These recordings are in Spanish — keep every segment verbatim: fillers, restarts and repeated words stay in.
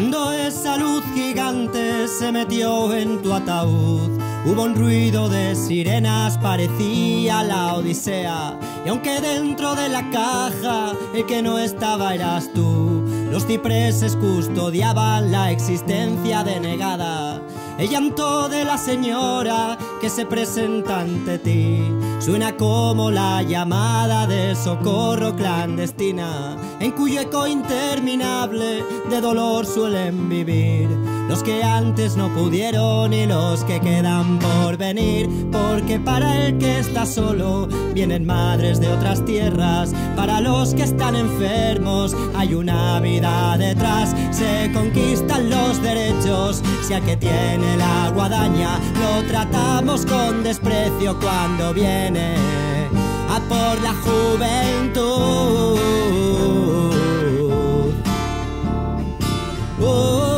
Cuando esa luz gigante se metió en tu ataúd, hubo un ruido de sirenas, parecía la Odisea. Y aunque dentro de la caja el que no estaba eras tú, los cipreses custodiaban la existencia denegada. El llanto de la señora que se presenta ante ti suena como la llamada de socorro clandestina, en cuyo eco interminable de dolor suelen vivir los que antes no pudieron y los que quedan por venir. Porque para el que está solo vienen madres de otras tierras, para los que están enfermos hay una vida detrás. Se conquistan los derechos si al que tiene la guadaña lo tratamos con desprecio cuando viene a por la juventud. Uh, uh, uh, uh.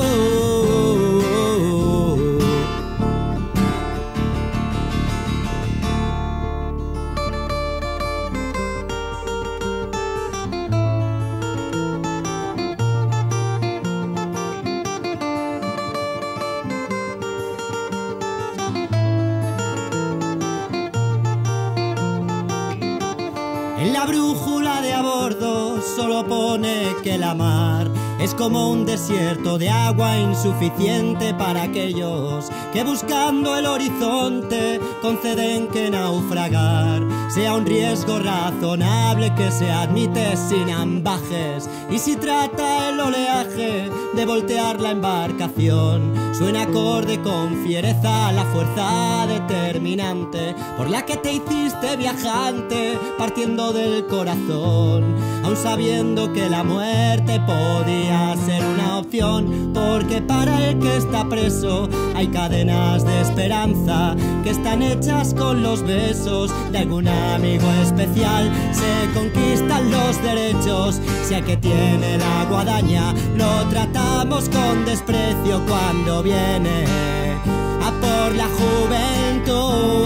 En la brújula de a bordo solo pone que la mar es como un desierto de agua insuficiente para aquellos que buscando el horizonte conceden que naufragar sea un riesgo razonable que se admite sin ambajes. Y si trata el oleaje de voltear la embarcación, suena acorde con fiereza la fuerza determinante por la que te hiciste viajante partiendo del corazón, aun sabiendo que la muerte podía ser una opción. Porque para el que está preso hay cadenas de esperanza que están hechas con los besos de algún amigo especial. Se conquistan los derechos si al que tiene la guadaña lo tratamos con desprecio cuando viene a por la juventud.